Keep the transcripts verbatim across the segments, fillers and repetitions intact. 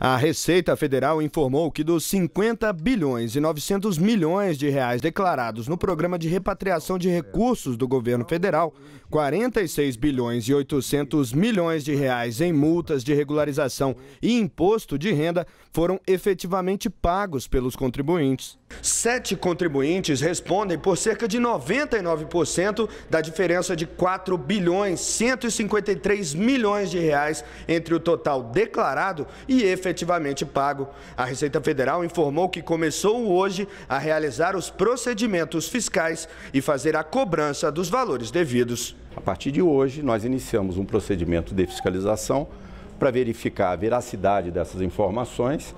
A Receita Federal informou que dos cinquenta bilhões e novecentos milhões de reais declarados no programa de repatriação de recursos do governo federal, quarenta e seis bilhões e oitocentos milhões de reais em multas de regularização e imposto de renda foram efetivamente pagos pelos contribuintes. Sete contribuintes respondem por cerca de noventa e nove por cento da diferença de quatro bilhões e cento e cinquenta e três milhões de reais entre o total declarado e efetivamente pago. A Receita Federal informou que começou hoje a realizar os procedimentos fiscais e fazer a cobrança dos valores devidos. A partir de hoje, nós iniciamos um procedimento de fiscalização para verificar a veracidade dessas informações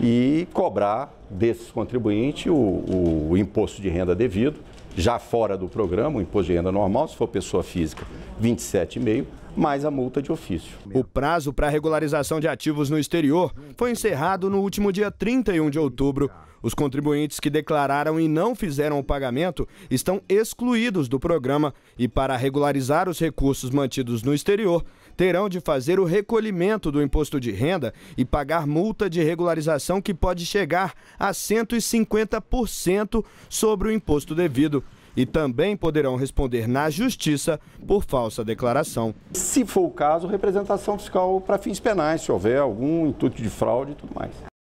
e cobrar desses contribuintes o, o, o imposto de renda devido, já fora do programa, o imposto de renda normal, se for pessoa física, vinte e sete vírgula cinco por cento, mais a multa de ofício. O prazo para regularização de ativos no exterior foi encerrado no último dia trinta e um de outubro. Os contribuintes que declararam e não fizeram o pagamento estão excluídos do programa e, para regularizar os recursos mantidos no exterior, terão de fazer o recolhimento do imposto de renda e pagar multa de regularização que pode chegar a cento e cinquenta por cento sobre o imposto devido. E também poderão responder na Justiça por falsa declaração. Se for o caso, representação fiscal para fins penais, se houver algum intuito de fraude e tudo mais.